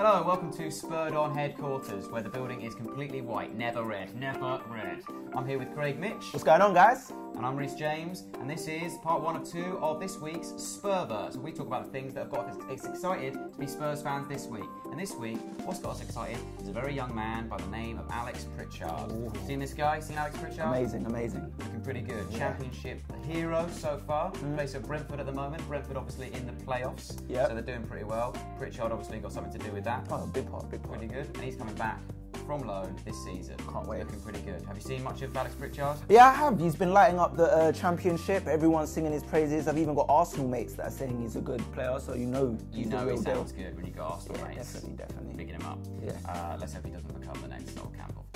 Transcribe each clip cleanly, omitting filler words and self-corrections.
Hello and welcome to Spurred On Headquarters, where the building is completely white, never red, never red. I'm here with Craig Mitch. What's going on, guys? And I'm Rhys James, and this is part one of two of this week's Spurverts. We talk about the things that have got us excited to be Spurs fans this week. And this week, what's got us excited is a very young man by the name of Alex Pritchard. Ooh. Seen this guy? Seen Alex Pritchard? Amazing, amazing. Looking pretty good. Yeah. Championship hero so far. Plays for Brentford at the moment. Brentford obviously in the playoffs, so they're doing pretty well. Pritchard obviously got something to do with that. Oh, big part. Pretty good. And he's coming back from loan this season. Can't wait. Looking pretty good. Have you seen much of Alex Pritchard? Yeah, I have. He's been lighting up the Championship. Everyone's singing his praises. I've even got Arsenal mates that are saying he's a good player, so you know he sounds good when you got Arsenal mates. Definitely. Picking him up. Yeah. Let's hope he doesn't become the next Noel Campbell.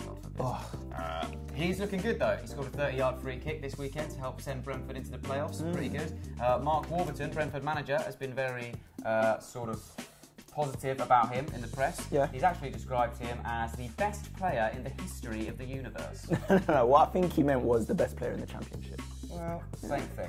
He's looking good though. He scored a 30-yard free kick this weekend to help send Brentford into the playoffs. Pretty good. Mark Warburton, Brentford manager, has been very sort of positive about him in the press. Yeah. He's actually described him as the best player in the history of the universe. No, what I think he meant was the best player in the Championship. Well, same thing.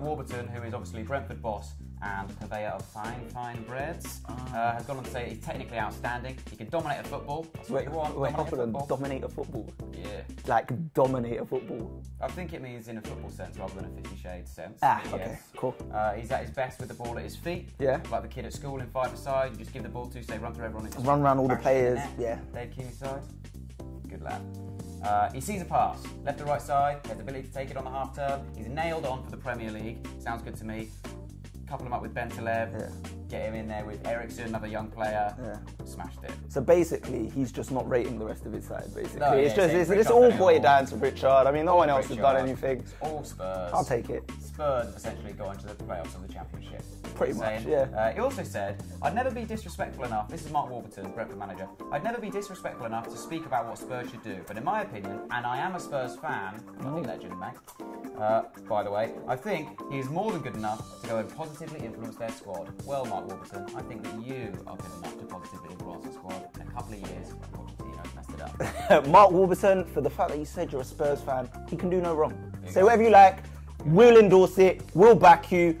Warburton, who is obviously Brentford boss and purveyor of fine breads, has gone on to say he's technically outstanding. He can dominate a football. That's what you want. Dominate a football? Yeah. Like, dominate a football? I think it means in a football sense rather than a 50 Shades sense. Ah, okay, yes. Cool. He's at his best with the ball at his feet. Yeah. Like the kid at school in five-a-side, you just give the ball to, say, run through everyone. Run around all the players, yeah. Dave King's side. Good lad. He sees a pass, left to right side, he has the ability to take it on the half turn. He's nailed on for the Premier League, sounds good to me. Couple him up with Bentaleb, get him in there with Eriksen, another young player, smashed it. So basically, he's just not rating the rest of his side, basically. No, it's all boiled down to Pritchard. I mean, no one else has done anything. It's all Spurs. I'll take it. Spurs essentially go into the playoffs of the Championship. Pretty much, yeah. He also said, I'd never be disrespectful enough, this is Mark Warburton, Brentford manager, I'd never be disrespectful enough to speak about what Spurs should do, but in my opinion, and I am a Spurs fan, not a legend, mate, by the way, I think he is more than good enough to go and positively influence their squad. Well, Mark Warburton, I think that you are good enough to positively influence the squad in a couple of years. Pochettino messed it up. Mark Warburton, for the fact that you said you're a Spurs fan, he can do no wrong. Say whatever you like, we'll endorse it, we'll back you.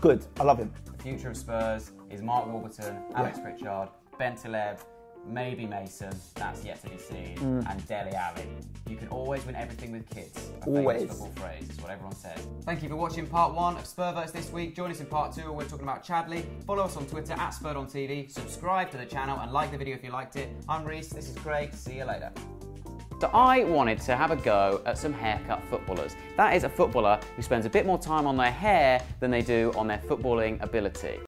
Good, I love him. The future of Spurs is Mark Warburton, Alex Pritchard, Bentaleb, maybe Mason, that's yet to be seen, and Dele Alli. You can always win everything with kids. Always. Famous football phrase, is what everyone says. Thank you for watching part one of Spurverts this week. Join us in part two where we're talking about Chadley. Follow us on Twitter at SpurDonTV. Subscribe to the channel and like the video if you liked it. I'm Rhys, this is Craig, see you later. So I wanted to have a go at some haircut footballers. That is a footballer who spends a bit more time on their hair than they do on their footballing ability.